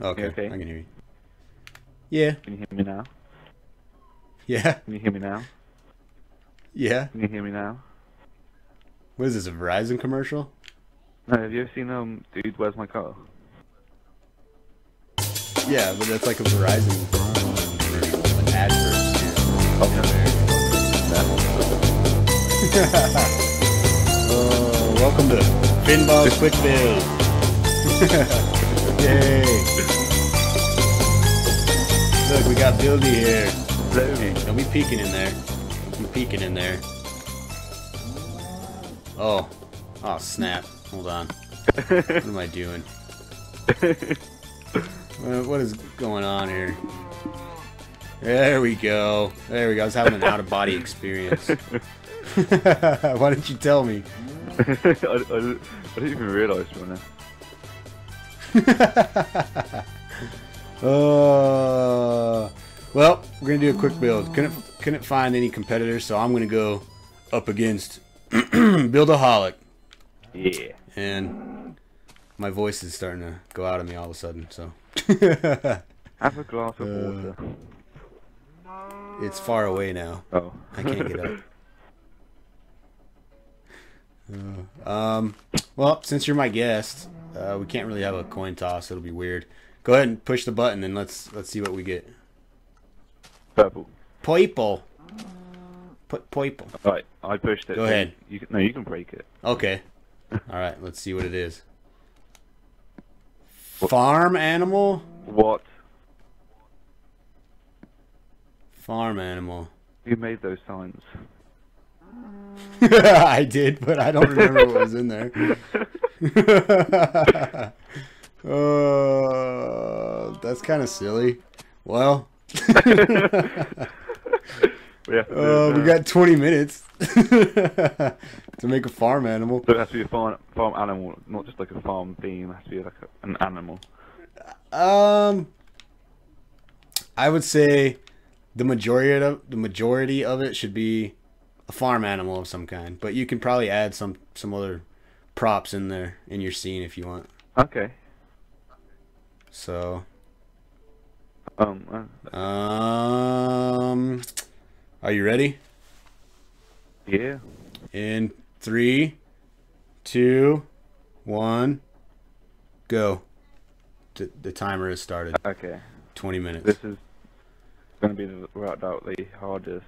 Okay, okay, I can hear you. Yeah. Can you hear me now? Yeah. Can you hear me now? Yeah. Can you hear me now? What is this, a Verizon commercial? No, have you ever seen Dude, Where's My Car? Yeah, but that's like a Verizon like advert. Oh, welcome to Finnball's Quick Build. Yay! Look, we got Buildy here. Hey, don't be peeking in there. Don't be peeking in there. Oh, oh snap! Hold on. What am I doing? What is going on here? There we go. There we go. I was having an out-of-body experience. Why didn't you tell me? I didn't even realize you were there. Well, we're going to do a quick build. Couldn't find any competitors, so I'm going to go up against Buildaholic. Yeah. And my voice is starting to go out of me all of a sudden, so... Have a glass of water. It's far away now. Oh. I can't get up. Well, since you're my guest, we can't really have a coin toss. It'll be weird. Go ahead and push the button, and let's see what we get. Purple. Purple. Purple. All right, I pushed it. Go ahead. You can, no, you can break it. Okay. All right, let's see what it is. What? Farm animal. What? Farm animal. Who made those signs? I did, but I don't remember what was in there. That's kind of silly. Well, we got 20 minutes to make a farm animal. So it has to be a farm animal, not just like a farm theme. It has to be like an animal. I would say the majority of it should be a farm animal of some kind, but you can probably add some other props in there in your scene if you want. Okay. So. Are you ready? Yeah. In 3, 2, 1, go. The timer has started. Okay. 20 minutes. This is going to be without doubt the hardest.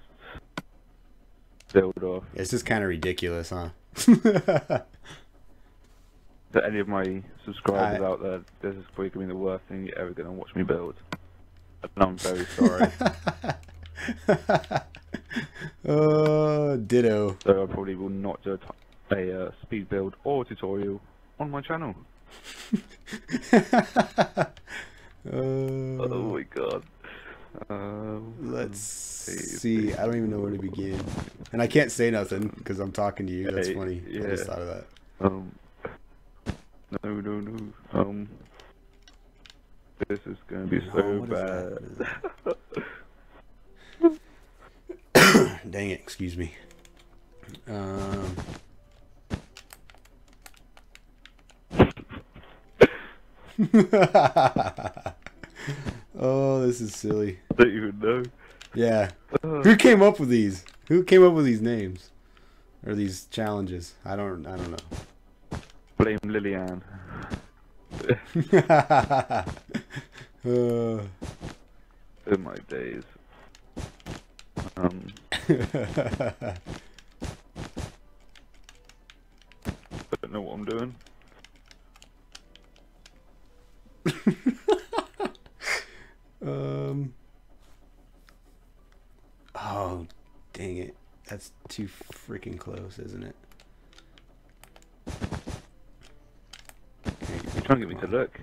It's just kind of ridiculous, huh? To any of my subscribers out there, this is probably going to be the worst thing you're ever going to watch me build. And I'm very sorry. Ditto. So I probably will not do a speed build or tutorial on my channel. Oh my god. Let's see. I don't even know where to begin, and I can't say nothing because I'm talking to you. That's funny. Yeah. I just thought of that. No. This is gonna be so bad. Dang it! Excuse me. Oh, this is silly. I don't even know. Yeah. Who came up with these? Who came up with these names? Or these challenges? I don't know. Blame Lillianne. In my days. I don't know what I'm doing. Oh, dang it. That's too freaking close, isn't it? You're trying to get me to look. I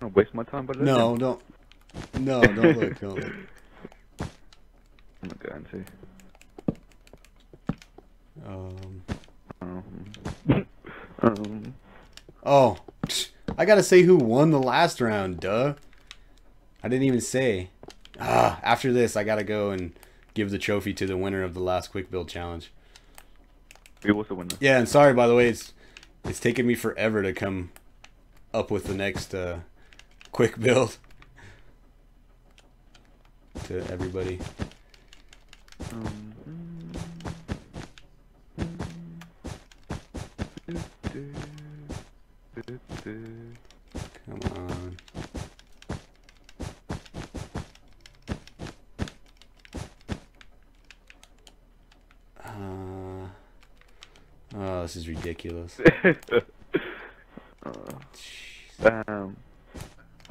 don't want to waste my time by looking. No, don't. No, don't look. Don't look. I'm not going to. Oh, I gotta say who won the last round, duh. I didn't even say. After this, I gotta go and give the trophy to the winner of the last quick build challenge. We also win. Yeah, and sorry by the way, it's taken me forever to come up with the next quick build to everybody. Come on. Oh, this is ridiculous.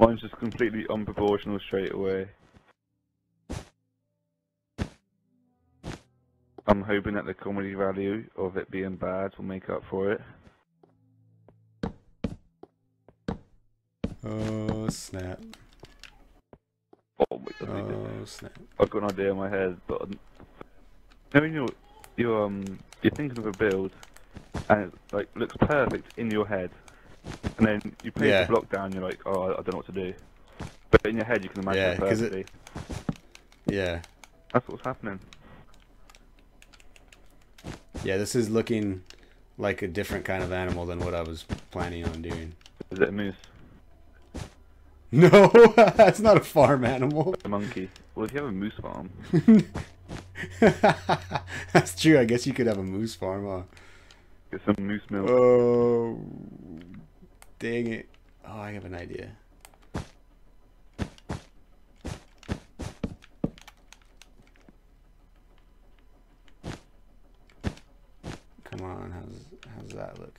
Mine's just completely unproportional straight away. I'm hoping that the comedy value of it being bad will make up for it. Oh snap. Oh my god. Oh snap. I've got an idea in my head, but I mean, you're thinking of a build and it like looks perfect in your head. And then you put the block down and you're like, oh, I don't know what to do. But in your head you can imagine it perfectly. Yeah. That's what's happening. Yeah, this is looking like a different kind of animal than what I was planning on doing. Is it a moose? No, that's not a farm animal. A monkey. Well, if you have a moose farm. That's true. I guess you could have a moose farm, huh? Get some moose milk. Oh, dang it. Oh, I have an idea. Come on, how's that look?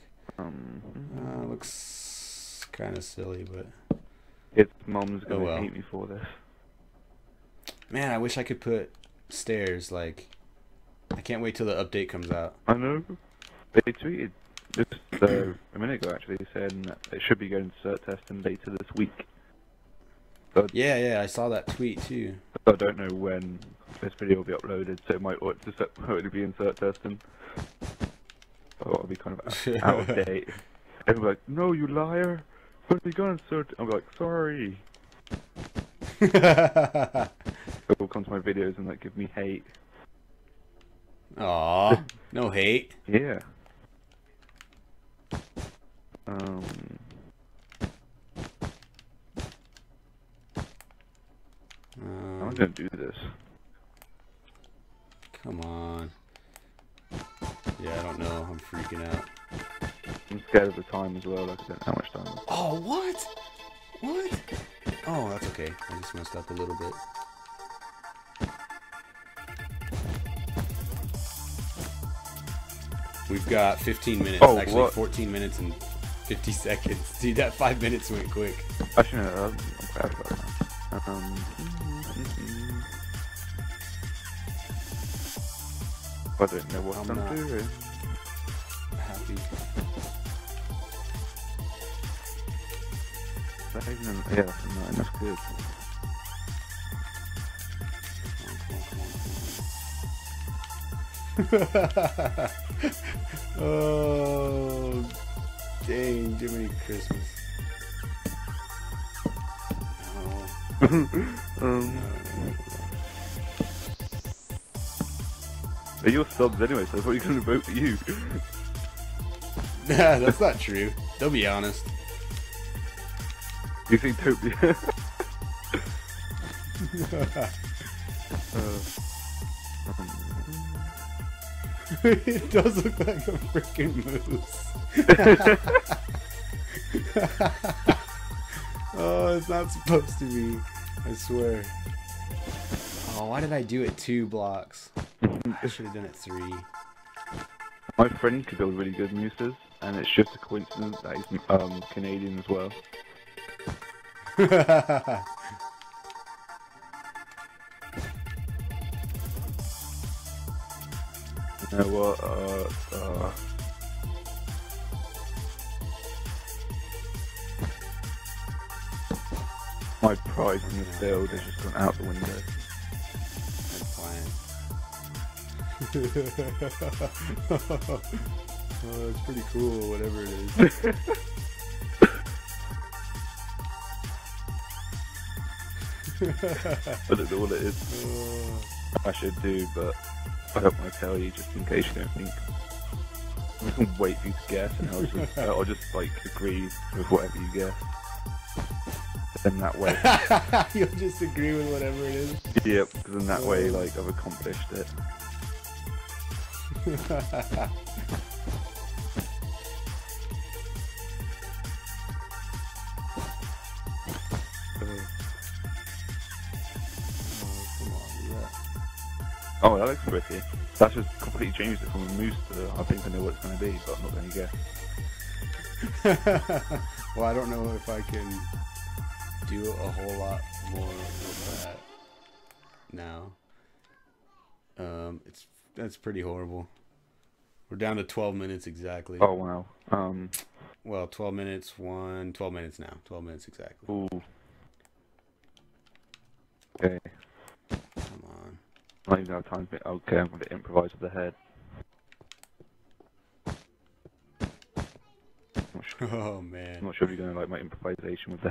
Looks kind of silly, but... It's mom's gonna hate me for this. Man, I wish I could put stairs, like... I can't wait till the update comes out. I know. They tweeted just a minute ago, actually, saying that it should be going to cert testing later this week. But yeah, I saw that tweet, too. I don't know when this video will be uploaded, so it might just already be in cert testing. Oh, it'll be kind of out of date. Everyone's like, no, you liar! But you gonna search? I'm like, sorry. People come to my videos and like give me hate. Aww, no hate. Yeah. I'm gonna do this. Come on. Yeah, I don't know. I'm freaking out. I'm scared of the time as well, like I don't know how much time. Oh, what? What? Oh, that's okay. I just messed up a little bit. We've got 15 minutes. Oh, actually, what? 14 minutes and 50 seconds. Dude, that 5 minutes went quick. I shouldn't have. I'm proud of that. I don't know what I'm doing. Happy. Yeah, that's good. Oh, dang, Jiminy Christmas. Oh. You're subs anyway, so I thought you were going to vote for you. Nah, that's not true. They'll be honest. You think Topia? It does look like a freaking moose. Oh, it's not supposed to be. I swear. Oh, why did I do it 2 blocks? I should have done it 3. My friend could build really good mooses, and it's just a coincidence that he's Canadian as well. You know what? My pride in this build has just gone out the window. Oh, it's pretty cool, whatever it is. I don't know what it is. I should do, but I don't want to tell you just in case you don't think. I can wait for you to guess, and I'll just like agree with whatever you guess. then that way you'll just agree with whatever it is. Yep, because in that way, like, I've accomplished it. Oh, that looks pretty. That's just completely changed it from a moose to, I think I know what it's going to be, but I'm not going to guess. Well, I don't know if I can do a whole lot more with that now. That's pretty horrible. We're down to 12 minutes exactly. Oh, wow. Well, 12 minutes, 12 minutes now. 12 minutes exactly. Ooh. Okay. Come on. I don't even have time to... Okay, I'm going to improvise with the head. Not sure. Oh, man. I'm not sure if you're going to like my improvisation with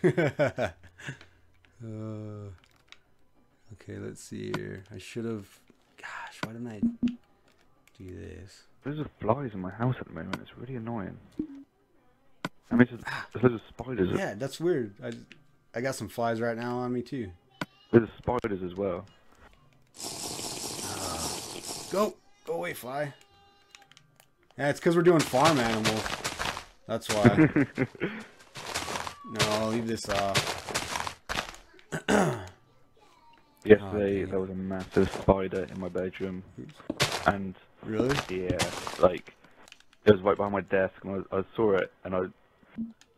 the head. Okay, let's see here. I should have... Gosh, why didn't I do this? There's just flies in my house at the moment. It's really annoying. I mean, there's loads of spiders. Yeah, that's weird. I got some flies right now on me, too. There's spiders as well. Go away, fly. Yeah, it's because we're doing farm animals. That's why. No, I'll leave this off. Yesterday, there was a massive spider in my bedroom. And really? Yeah, like, it was right behind my desk, and I saw it, and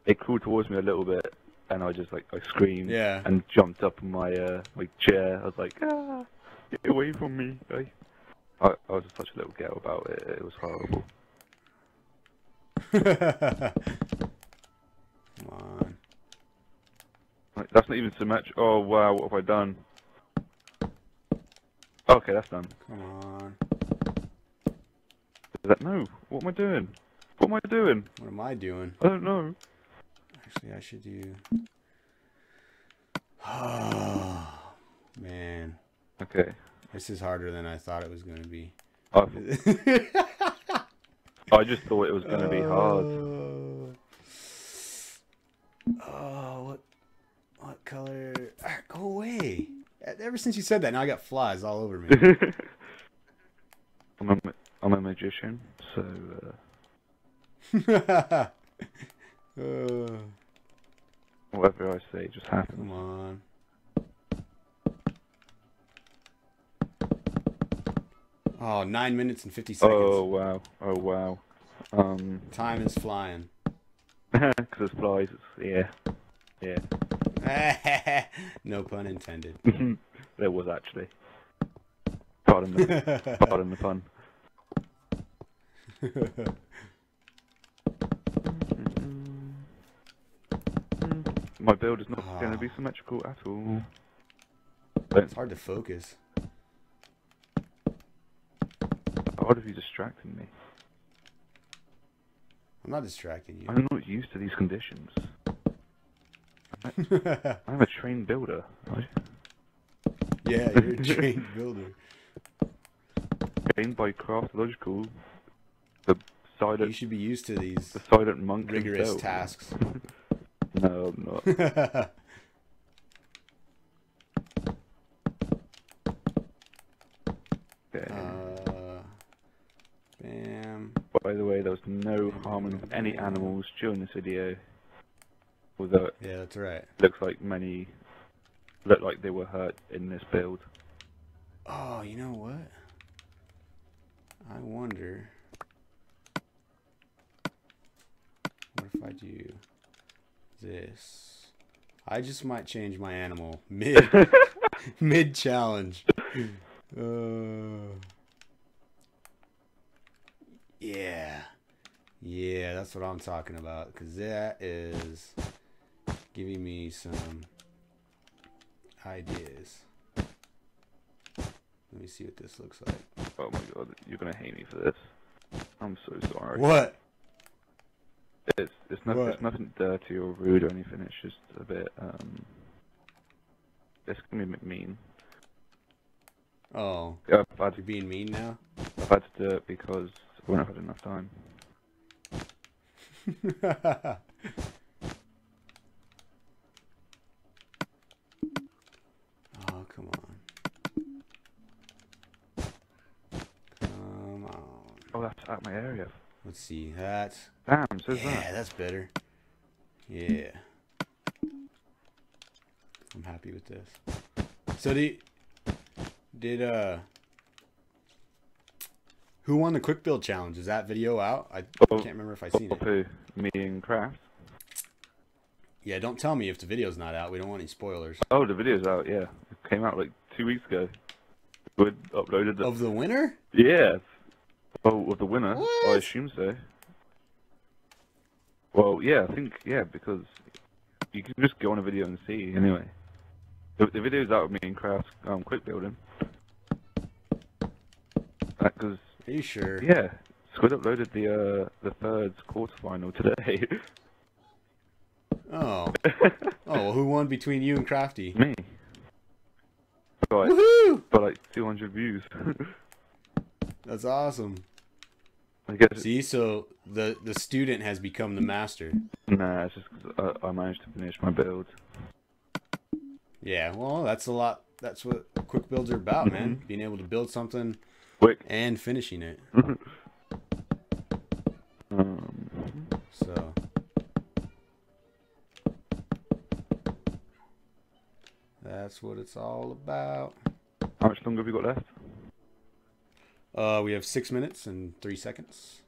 it crawled towards me a little bit. And I just like screamed and jumped up in my my chair. I was like, ah, get away from me! I was such a little girl about it. It was horrible. Come on, like, that's not even so much. Oh wow, what have I done? Okay, that's done. Come on. Is that no? What am I doing? What am I doing? What am I doing? I don't know. Actually, I should do... Oh, man. Okay. This is harder than I thought it was going to be. I just thought it was going to be hard. Oh, what color? Right, go away. Ever since you said that, now I got flies all over me. I'm a magician, so... Whatever I say just happens. Come on. Oh, 9 minutes and 50 seconds. Oh wow! Oh wow! Time is flying. Because it's flies. Yeah. No pun intended. There was actually. Pardon the pun. My build is not going to be symmetrical at all. It's hard to focus. Hard if you distracting me. I'm not distracting you. I'm not used to these conditions. I'm a trained builder. Yeah, you're a trained builder. Trained by Kraft Logical. The silent. You should be used to these. The silent monk. Rigorous build. Tasks. No, I'm not. Okay. Bam. By the way, there was no harming of any animals during this video. Although yeah, that's right. Looks like many looked like they were hurt in this build. Oh, you know what? I wonder. What if I do? This. I just might change my animal mid challenge. Yeah, that's what I'm talking about, because that is giving me some ideas. Let me see what this looks like. Oh my god, you're gonna hate me for this. I'm so sorry. What? It's nothing dirty or rude or anything, it's just a bit, it's gonna be mean. Oh, you're being mean now? I've had to do it because I haven't had enough time. Let's see. That's... Bam, says yeah, that. That's better. Yeah. I'm happy with this. So who won the quick build challenge? Is that video out? I can't remember if I seen it. Me and Kraft. Yeah, don't tell me if the video's not out. We don't want any spoilers. Oh, the video's out, yeah. It came out like 2 weeks ago. We uploaded the... Of the winner? Yeah. Oh, of the winner? What? I assume so. Well, yeah, I think, yeah, because you can just go on a video and see, anyway. The video's out of me and Kraft quick building. Because... Are you sure? Yeah. Squid uploaded the third quarterfinal today. Oh. Oh, well, who won between you and Crafty? Me. Got like 200 views. That's awesome. I guess. See, so the student has become the master. Nah, it's just because I managed to finish my build. Yeah, well, that's a lot. That's what quick builds are about, man. Being able to build something quick and finishing it. So. That's what it's all about. How much longer have we got left? We have 6 minutes and 3 seconds.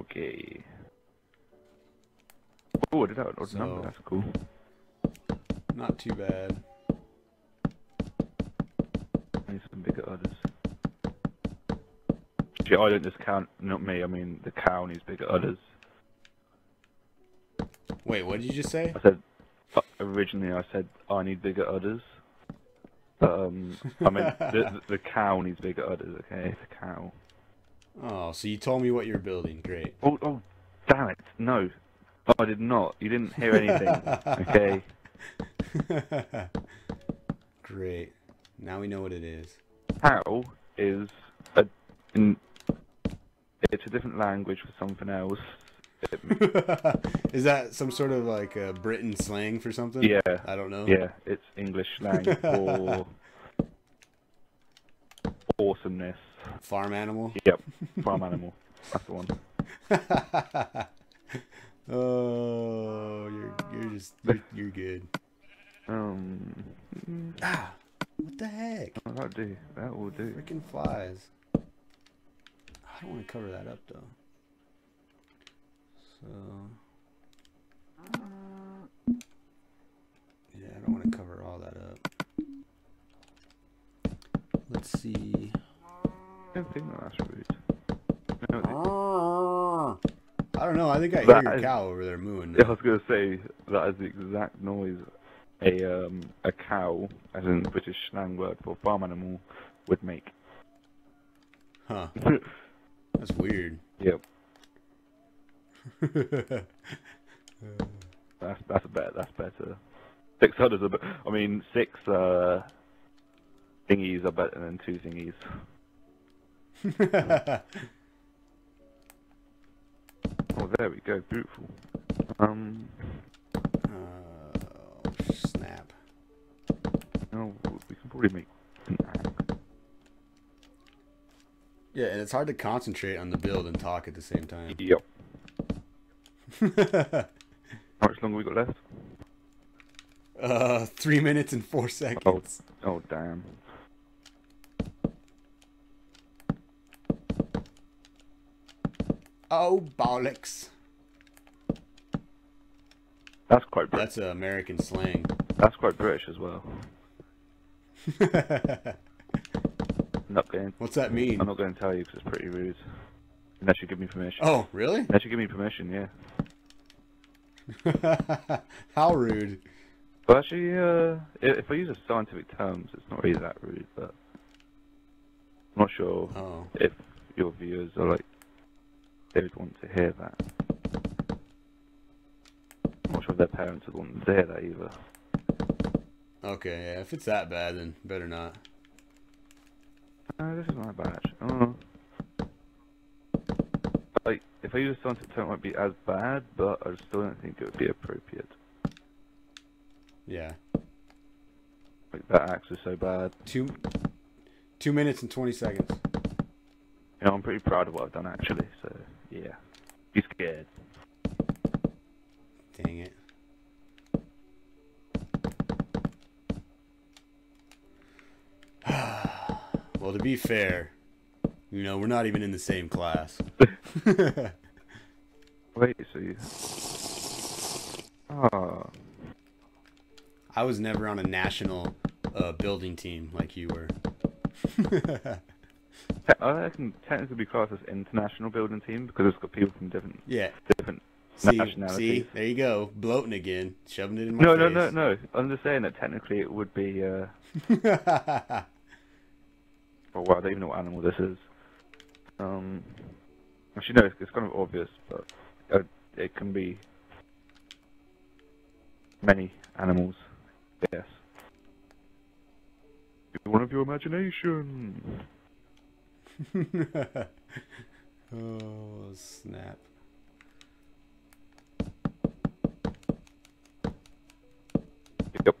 Okay. Oh, I did that odd number. That's cool. Not too bad. I need some bigger udders. Shit, I don't discount. Not me. I mean, the cow needs bigger udders. Wait, what did you just say? I said originally. I said I need bigger udders. I mean, the cow needs bigger udders, okay? The cow. Oh, so you told me what you're building. Great. Oh, damn it. No, I did not. You didn't hear anything, okay? Great. Now we know what it is. Cow is it's a different language for something else. Is that some sort of like a Britain slang for something? Yeah, I don't know. Yeah, it's English slang for awesomeness. Farm animal. Yep, farm animal. That's the one. Oh, you're good. What the heck? Oh, that'll do. That will do. Freaking flies. I don't want to cover that up though. So, yeah, I don't want to cover all that up. Let's see. I don't think that's rude. No, I don't know. I think I hear your cow over there mooing. Yeah, I was gonna say that is the exact noise a cow, as in British slang word for farm animal, would make. Huh? That's weird. Yep. That's a better. That's better. 6 udders are better. I mean, 6 thingies are better than 2 thingies. Oh, there we go. Beautiful. Oh, snap. No, we can probably make an axe. Yeah, and it's hard to concentrate on the build and talk at the same time. Yep. How much longer we got left? 3 minutes and 4 seconds. Oh damn. Oh, bollocks. That's quite British. That's American slang. That's quite British as well. What's that mean? I'm not going to tell you because it's pretty rude. Unless you give me permission. Oh, really? Unless you give me permission, yeah. How rude. Well, actually, if I use a scientific terms, it's not really that rude, but I'm not sure if your viewers are like, they would want to hear that. I'm not sure if their parents would want to hear that either. Okay, yeah, if it's that bad, then better not. No, this is not bad, actually. Oh. Like, if I use a scientific term, it might be as bad, but I still don't think it would be appropriate. Yeah. Like, that axe is so bad. 2 minutes and 20 seconds. You know, I'm pretty proud of what I've done, actually, so, yeah. You good. Dang it. Well, to be fair, you know, we're not even in the same class. Wait, so you... Oh. I was never on a national building team like you were. I can technically be classed as international building team because it's got people from different, nationalities. See, there you go, bloating again, shoving it in my face. No. I'm just saying that technically it would be. Oh wow, I don't even know what animal this is. Actually, no, it's kind of obvious, but it can be many animals. Yes. One of your imagination. Oh snap! Yep.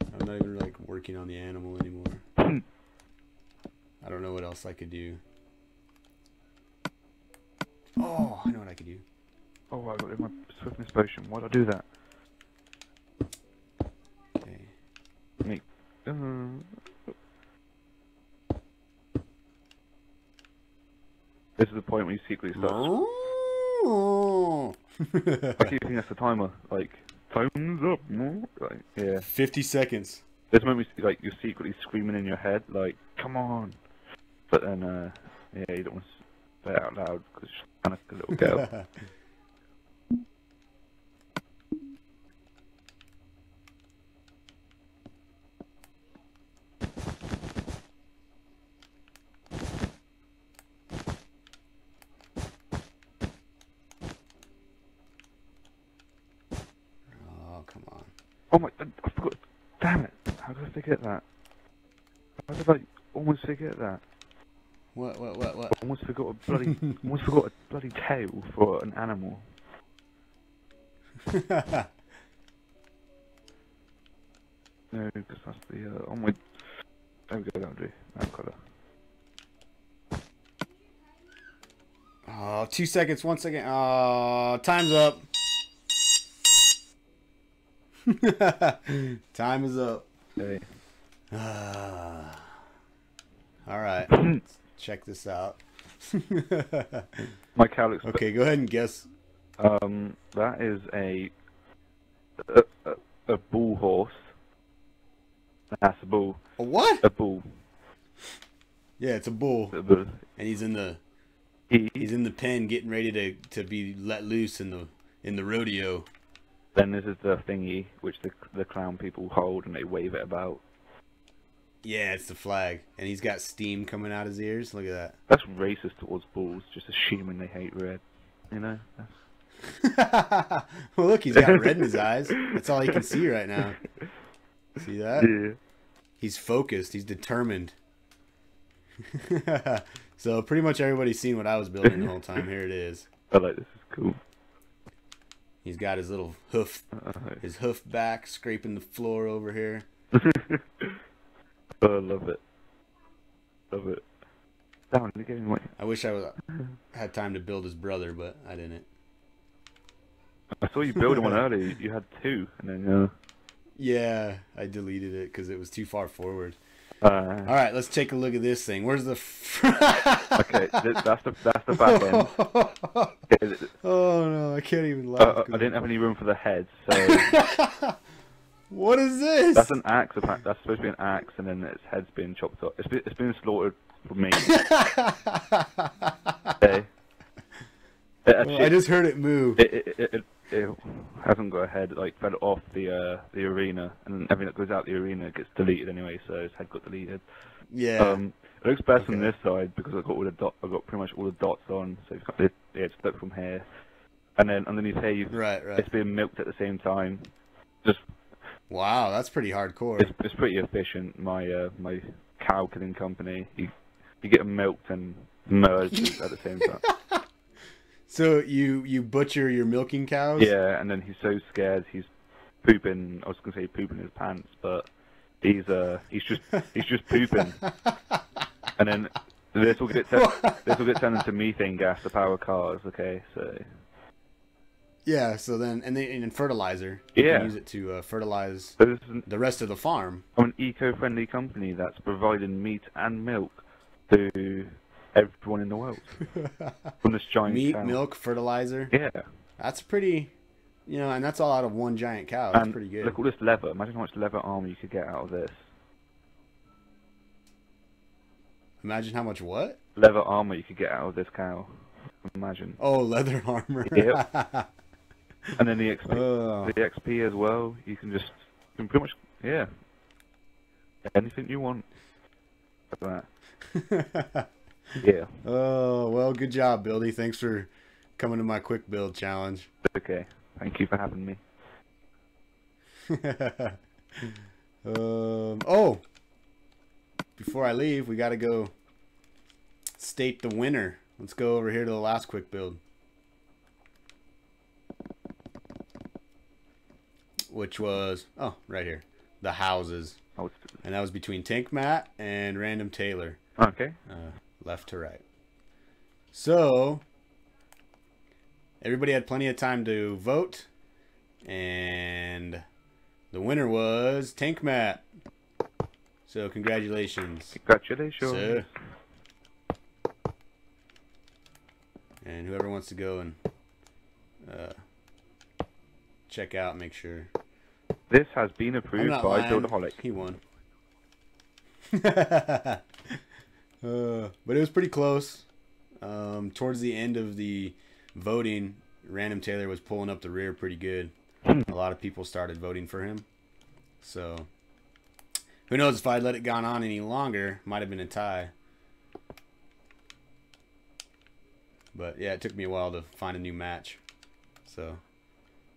I'm not even like working on the animal anymore. I don't know what else I could do. Oh, I know what I could do. Oh, I got in my swiftness potion. Why'd I do that? Okay. Make. This is the point where you secretly start. Oh. I keep thinking that's the timer. Like, time's up. Like, yeah. 50 seconds. This moment, like, you're secretly screaming in your head, like, come on. But then, yeah, you don't want to say it out loud because she's kind of a little girl. Oh my, I forgot, damn it, how did I forget that? How did I almost forget that? What? I almost forgot a bloody, tail for an animal. No, because that's the, oh my, there we go, that'll do, that colour. Oh, 2 seconds, 1 second, oh, time's up. Time is up. Hey. Alright. Let's check this out. My cow looks... Okay, go ahead and guess. That is a bull horse. That's a bull. A what? A bull. Yeah, it's a bull. A bull. And he's in the... He's in the pen getting ready to be let loose in the rodeo. Then this is the thingy which the clown people hold and they wave it about. Yeah, it's the flag. And he's got steam coming out his ears. Look at that. That's racist towards bulls, just assuming they hate red. You know? Well, look, he's got red in his eyes. That's all he can see right now. See that? Yeah. He's focused. He's determined. So pretty much everybody's seen what I was building the whole time. Here it is. I like this. It's cool. He's got his little hoof, his hoof back, scraping the floor over here. Oh, love it. Love it. Down, you're giving away. I wish I had time to build his brother, but I didn't. I saw you building one earlier. You had two, and then... Yeah, I deleted it because it was too far forward. All right, let's take a look at this thing. Where's the? Okay, that's the back end. Oh no, I can't even laugh. I didn't have any room for the head, so. What is this? That's an axe. That's supposed to be an axe, and then its head's being chopped up. It's been slaughtered for me. Okay. Well, I just heard it move. It hasn't got a head, like fell off the arena, and everything that goes out the arena gets deleted anyway. So his head got deleted. Yeah. It looks best on this side because I got all the I got pretty much all the dots on, so it's stuck from here, and then underneath here, it's being milked at the same time. Just wow, that's pretty hardcore. It's pretty efficient. My cow killing company, you get milked and merged at the same time. So you butcher your milking cows? Yeah, and then he's so scared he's pooping. I was gonna say pooping his pants, but he's just pooping. And then This will get turned into methane gas to power cars. Okay, so. Yeah. So then, and fertilizer. You can use it to fertilize the rest of the farm. I'm an eco-friendly company that's providing meat and milk to everyone in the world from this giant cow. Milk, fertilizer. Yeah. That's pretty. You know, and that's all out of one giant cow. That's pretty good. Look at all this leather. Imagine how much leather armor you could get out of this. Imagine how much what? Leather armor you could get out of this cow. Imagine. Oh, leather armor. Yep. And then the XP, the XP as well. You can just, pretty much, yeah, anything you want. Like that. Yeah. Oh well, good job, Buildy. Thanks for coming to my quick build challenge. Okay. Thank you for having me. Oh. Before I leave, we gotta go state the winner. Let's go over here to the last quick build, which was right here, the houses, and that was between Tank Matt and Random Taylor. Okay. Left to right. So everybody had plenty of time to vote, and the winner was Tank Matt. So congratulations. Congratulations. So, and whoever wants to go and check out, make sure. This has been approved by Buildaholic. He won. But it was pretty close. Towards the end of the voting, Random Taylor was pulling up the rear pretty good. A lot of people started voting for him. So... who knows, if I had let it gone on any longer, might have been a tie. But yeah, it took me a while to find a new match. So,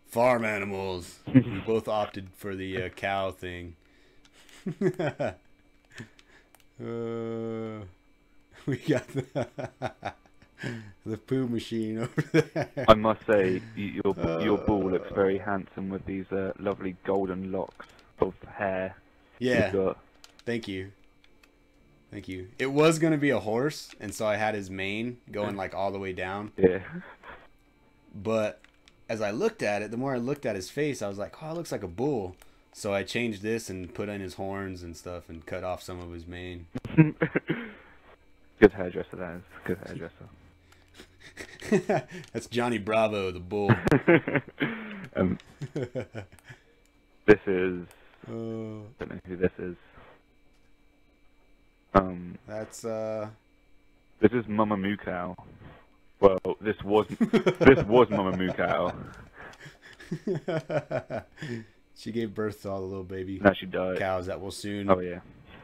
farm animals. We both opted for the cow thing. We got the, the poo machine over there. I must say, your bull looks very handsome with these lovely golden locks of hair. Yeah, thank you. Thank you. It was going to be a horse, and so I had his mane going like all the way down. Yeah. But as I looked at it, the more I looked at his face, I was like, oh, it looks like a bull. So I changed this and put in his horns and stuff and cut off some of his mane. Good hairdresser, that is. Good hairdresser. That's Johnny Bravo, the bull. This is... I don't know who this is. That's this is Mama Moo Cow. Well, this was Mama Moo Cow. She gave birth to all the little baby cows that will soon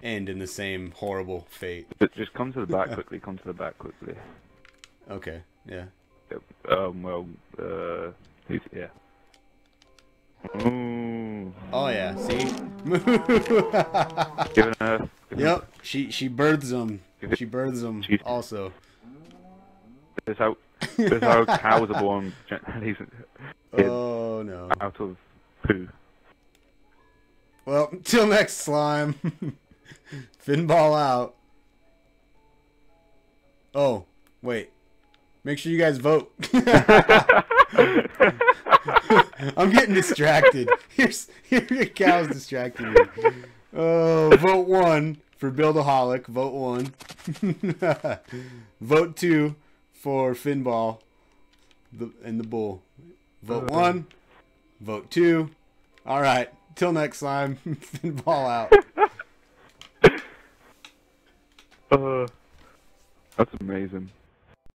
end in the same horrible fate. Just come to the back quickly. Come to the back quickly. Okay. Yeah. Yeah. Ooh. Oh yeah, see? Yep, she births them. She births them also. This is how cows are born. Oh no. Out of poo. Well, till next slime. Finnball out. Oh, wait. Make sure you guys vote. I'm getting distracted. Here your cow's distracting me. Oh, vote 1 for Buildaholic. Vote 1. Vote 2 for Finnball and the bull. Vote 1. Vote 2. All right. Till next time, Finnball out. That's amazing.